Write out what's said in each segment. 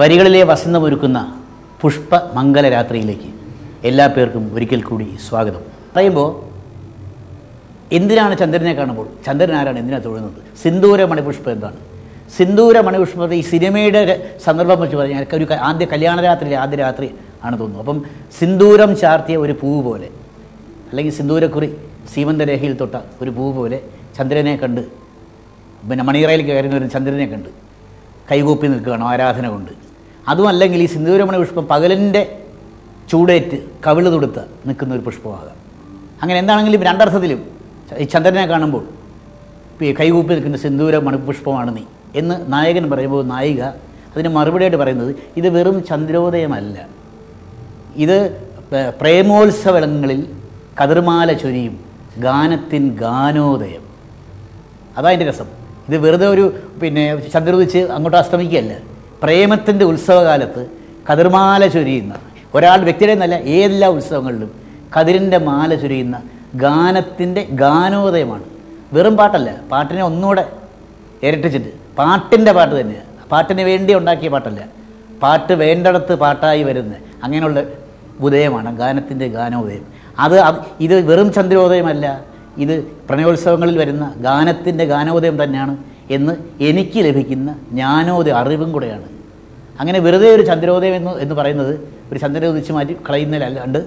വരികളിലെ വസന്തമൊരുക്കുന്ന പുഷ്പ മംഗല രാത്രിയിലേക്ക് എല്ലാ പേർക്കും ഒരിക്കൽ കൂടി സ്വാഗതം. പറയുമ്പോൾ എന്തിനാണ് ചന്ദ്രനെ കാണുമ്പോൾ ചന്ദ്രൻ ആരാണ്, എന്തിനാണ് തൊഴുന്നത്? സിന്ദൂര മണിപുഷ്പം എന്താണ്? സിന്ദൂര മണിപുഷ്പത്തെ ഈ സിനിമയുടെ സന്ദർഭം വെച്ച് പറഞ്ഞാൽ ഒരു ആദ്യ കല്യാണരാത്രിയിലെ ആദ്യ രാത്രി ആണ് തോന്നുന്നു. അപ്പം സിന്ദൂരം ചാർത്തിയ ഒരു പൂവ് പോലെ, അല്ലെങ്കിൽ സിന്ദൂരക്കുറി സീമന്തരേഖയിൽ തൊട്ട ഒരു പൂവ് പോലെ ചന്ദ്രനെ കണ്ട്, പിന്നെ മണിയറയിലേക്ക് കയറി വരുന്ന ചന്ദ്രനെ കണ്ട് കൈകൂപ്പി നിൽക്കുകയാണ് ആരാധന കൊണ്ട്. അതുമല്ലെങ്കിൽ ഈ സിന്ദൂരമണി പുഷ്പം പകലിൻ്റെ ചൂടേറ്റ് കവിള് തുടുത്ത് നിൽക്കുന്ന ഒരു പുഷ്പമാകാം. അങ്ങനെ എന്താണെങ്കിലും രണ്ടർത്ഥത്തിലും ഈ ചന്ദ്രനെ കാണുമ്പോൾ കൈകൂപ്പി നിൽക്കുന്ന സിന്ദൂര മണിപുഷ്പമാണ് നീ എന്ന് നായകൻ പറയുമ്പോൾ നായിക അതിന് മറുപടിയായിട്ട് പറയുന്നത് ഇത് വെറും ചന്ദ്രോദയമല്ല, ഇത് പ്രേമോത്സവങ്ങളിൽ കതിർമാല ചൊരിയും ഗാനത്തിൻ ഗാനോദയം. അതായതിൻ്റെ രസം. ഇത് വെറുതെ ഒരു പിന്നെ ചന്ദ്രോദിച്ച് അങ്ങോട്ട് അസ്തമിക്കുകയല്ല, പ്രേമത്തിൻ്റെ ഉത്സവകാലത്ത് കതിർമാല ചൊരിയുന്ന ഒരാൾ വ്യക്തിയുടെ എന്നല്ല, ഏതെല്ലാ ഉത്സവങ്ങളിലും കതിരിൻ്റെ മാല ചൊരിയുന്ന ഗാനത്തിൻ്റെ ഗാനോദയമാണ്. വെറും പാട്ടല്ല, പാട്ടിനെ ഒന്നുകൂടെ ഇരട്ടിച്ചിട്ട് പാട്ടിൻ്റെ പാട്ട് തന്നെയാണ്. പാട്ടിന് വേണ്ടി ഉണ്ടാക്കിയ പാട്ടല്ല, പാട്ട് വേണ്ടടത്ത് പാട്ടായി വരുന്ന അങ്ങനെയുള്ള ഉദയമാണ് ഗാനത്തിൻ്റെ ഗാനോദയം. ഇത് വെറും ചന്ദ്രോദയമല്ല, ഇത് പ്രണയോത്സവങ്ങളിൽ വരുന്ന ഗാനത്തിൻ്റെ ഗാനോദയം തന്നെയാണ് എന്ന് എനിക്ക് ലഭിക്കുന്ന ജ്ഞാനോദയം, അറിവും കൂടെയാണ്. അങ്ങനെ വെറുതെ ഒരു ചന്ദ്രോദയം എന്ന് പറയുന്നത് ഒരു ചന്ദ്രോദിച്ച് മാറ്റി കളയുന്നതിലല്ലാണ്ട്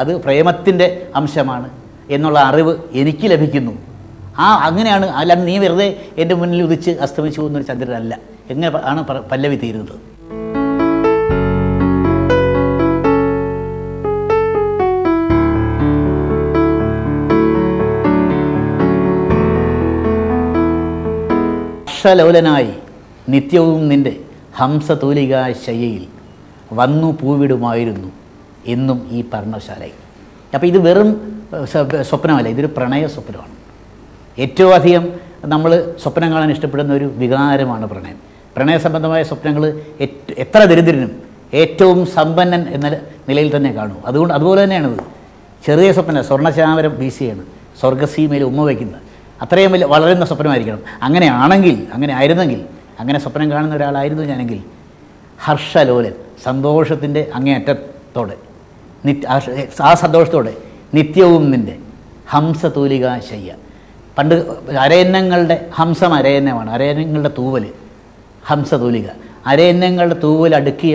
അത് പ്രേമത്തിൻ്റെ അംശമാണ് എന്നുള്ള അറിവ് എനിക്ക് ലഭിക്കുന്നു. അങ്ങനെയാണ്. അല്ലാണ്ട് നീ വെറുതെ എൻ്റെ മുന്നിൽ ഉദിച്ച് അസ്തമിച്ചു പോകുന്നൊരു ചന്ദ്രനല്ല. എങ്ങനെ ആണ് പല്ലവി തീരുന്നത്? ഹർഷലോലനായി നിത്യവും നിൻ്റെ ഹംസതൂലികാ ശയ്യയിൽ വന്നു പൂവിടുമായിരുന്നു എന്നും ഈ പർണശാലയിൽ. അപ്പോൾ ഇത് വെറും സ്വപ്നമല്ല, ഇതൊരു പ്രണയ സ്വപ്നമാണ്. ഏറ്റവും അധികം നമ്മൾ സ്വപ്നം കാണാൻ ഇഷ്ടപ്പെടുന്ന ഒരു വികാരമാണ് പ്രണയം. പ്രണയസംബന്ധമായ സ്വപ്നങ്ങൾ എത്ര ദരിദ്രനും ഏറ്റവും സമ്പന്നൻ എന്ന നിലയിൽ തന്നെ കാണും. അതുപോലെ തന്നെയാണിത്. ചെറിയ സ്വപ്നം, സ്വർണ്ണചാമരം വീശിയാണ് സ്വർഗസീമയിൽ ഉമ്മ വയ്ക്കുന്നത്. അത്രയും വലിയ വളരുന്ന സ്വപ്നമായിരിക്കണം. അങ്ങനെ ആയിരുന്നെങ്കിൽ അങ്ങനെ സ്വപ്നം കാണുന്ന ഒരാളായിരുന്നു ഞാനെങ്കിൽ ഹർഷലോലൻ, സന്തോഷത്തിൻ്റെ അങ്ങേയറ്റത്തോടെ, ആ സന്തോഷത്തോടെ നിത്യവും നിൻ്റെ ഹംസതൂലികാ ശയ്യ. പണ്ട് അരയന്നങ്ങളുടെ ഹംസം അരയന്നമാണ്, അരയന്നങ്ങളുടെ തൂവൽ ഹംസതൂലിക. അരയന്നങ്ങളുടെ തൂവൽ അടുക്കി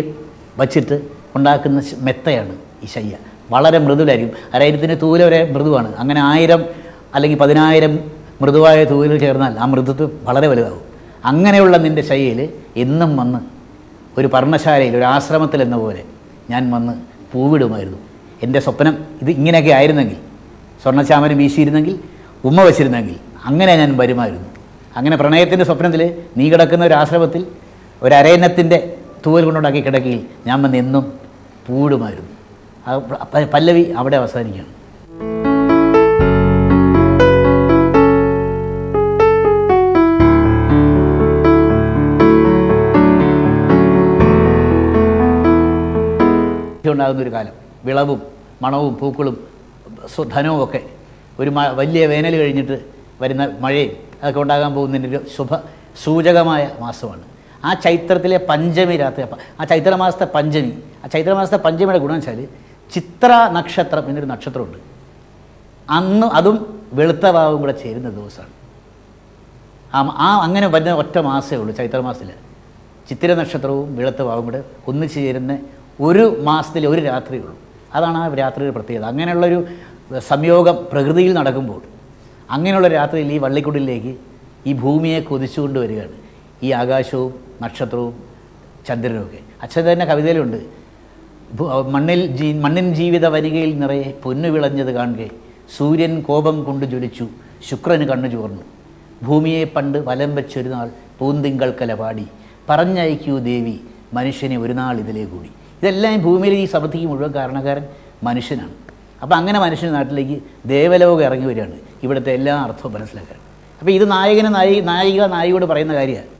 വച്ചിട്ട് ഉണ്ടാക്കുന്ന മെത്തയാണ് ഈ ശയ്യ. വളരെ മൃദുലായിരിക്കും. അരയന്നത്തിൻ്റെ തൂവൽ വരെ മൃദുവാണ്. അങ്ങനെ 1000 അല്ലെങ്കിൽ 10000 മൃദുവായ തൂവലുകൾ ചേർന്നാൽ ആ മൃദുത്വം വളരെ വലുതാകും. അങ്ങനെയുള്ള നിൻ്റെ ശയ്യയിൽ എന്നും വന്ന് ഒരു പർണശാലയിൽ, ഒരു ആശ്രമത്തിൽ എന്ന പോലെ ഞാൻ വന്ന് പൂവിടുമായിരുന്നു. എൻ്റെ സ്വപ്നം ഇത് ഇങ്ങനെയൊക്കെ ആയിരുന്നെങ്കിൽ, സ്വർണ്ണചാമരം വീശിയിരുന്നെങ്കിൽ, ഉമ്മ വച്ചിരുന്നെങ്കിൽ, അങ്ങനെ ഞാൻ വരുമായിരുന്നു. അങ്ങനെ പ്രണയത്തിൻ്റെ സ്വപ്നത്തിൽ നീ കിടക്കുന്ന ഒരു ആശ്രമത്തിൽ ഒരു അരയന്നത്തിൻ്റെ തൂവൽ കൊണ്ടുണ്ടാക്കി കിടക്കയിൽ ഞാൻ വന്ന് എന്നും പൂവിടുമായിരുന്നു. പല്ലവി അവിടെ അവസാനിക്കുകയാണ്. ഉണ്ടാകുന്നൊരു കാലം, വിളവും മണവും പൂക്കളും ധനവും ഒക്കെ ഒരു വലിയ വേനൽ കഴിഞ്ഞിട്ട് വരുന്ന മഴയും അതൊക്കെ ഉണ്ടാകാൻ പോകുന്നതിൻ്റെ ശുഭ സൂചകമായ മാസമാണ് ആ ചൈത്രത്തിലെ പഞ്ചമി രാത്രി. ആ ചൈത്രമാസത്തെ പഞ്ചമി, ആ ചൈത്രമാസത്തെ പഞ്ചമിയുടെ ഗുണം വെച്ചാൽ ചിത്ര നക്ഷത്രം എന്നൊരു നക്ഷത്രമുണ്ട്. അന്ന് അതും വെളുത്ത വാവും കൂടെ ചേരുന്ന ദിവസമാണ്. അങ്ങനെ വരുന്ന ഒറ്റ മാസമേ ഉള്ളൂ ചൈത്രമാസത്തിൽ. ചിത്തിര നക്ഷത്രവും വെളുത്ത വാവും കൂടെ ഒന്നിച്ച് ചേരുന്ന ഒരു മാസത്തിലെ ഒരു രാത്രിയുള്ളൂ. അതാണ് ആ രാത്രിയുടെ പ്രത്യേകത. അങ്ങനെയുള്ളൊരു സംയോഗം പ്രകൃതിയിൽ നടക്കുമ്പോൾ അങ്ങനെയുള്ള രാത്രിയിൽ ഈ വള്ളിക്കുടിലേക്ക് ഈ ഭൂമിയെ കൊതിച്ചുകൊണ്ട് വരികയാണ് ഈ ആകാശവും നക്ഷത്രവും ചന്ദ്രനുമൊക്കെ. അച്ഛൻ തന്നെ കവിതയിലുണ്ട്, മണ്ണിൻ ജീവിത വരികയിൽ നിറയെ പൊന്നു വിളഞ്ഞത് കാണുകെ സൂര്യൻ കോപം കൊണ്ട് ജ്വലിച്ചു ശുക്രന് കണ്ണു ചോർന്നു ഭൂമിയെ പണ്ട് വലം വെച്ചൊരു നാൾ പൂന്തിങ്കൾക്കല പാടി പറഞ്ഞയക്കൂ ദേവി മനുഷ്യനെ ഒരു നാൾ ഇതിലേ കൂടി. ഇതെല്ലാം ഭൂമിയിൽ ഈ സമൃദ്ധിക്ക് മുഴുവൻ കാരണക്കാരൻ മനുഷ്യനാണ്. അപ്പോൾ അങ്ങനെ മനുഷ്യൻ നാട്ടിലേക്ക് ദേവലോകം ഇറങ്ങി വരികയാണ് ഇവിടുത്തെ എല്ലാ അർത്ഥവും മനസ്സിലാക്കാൻ. അപ്പോൾ ഇത് നായകന് നായിക നായികയോട് പറയുന്ന കാര്യമാണ്.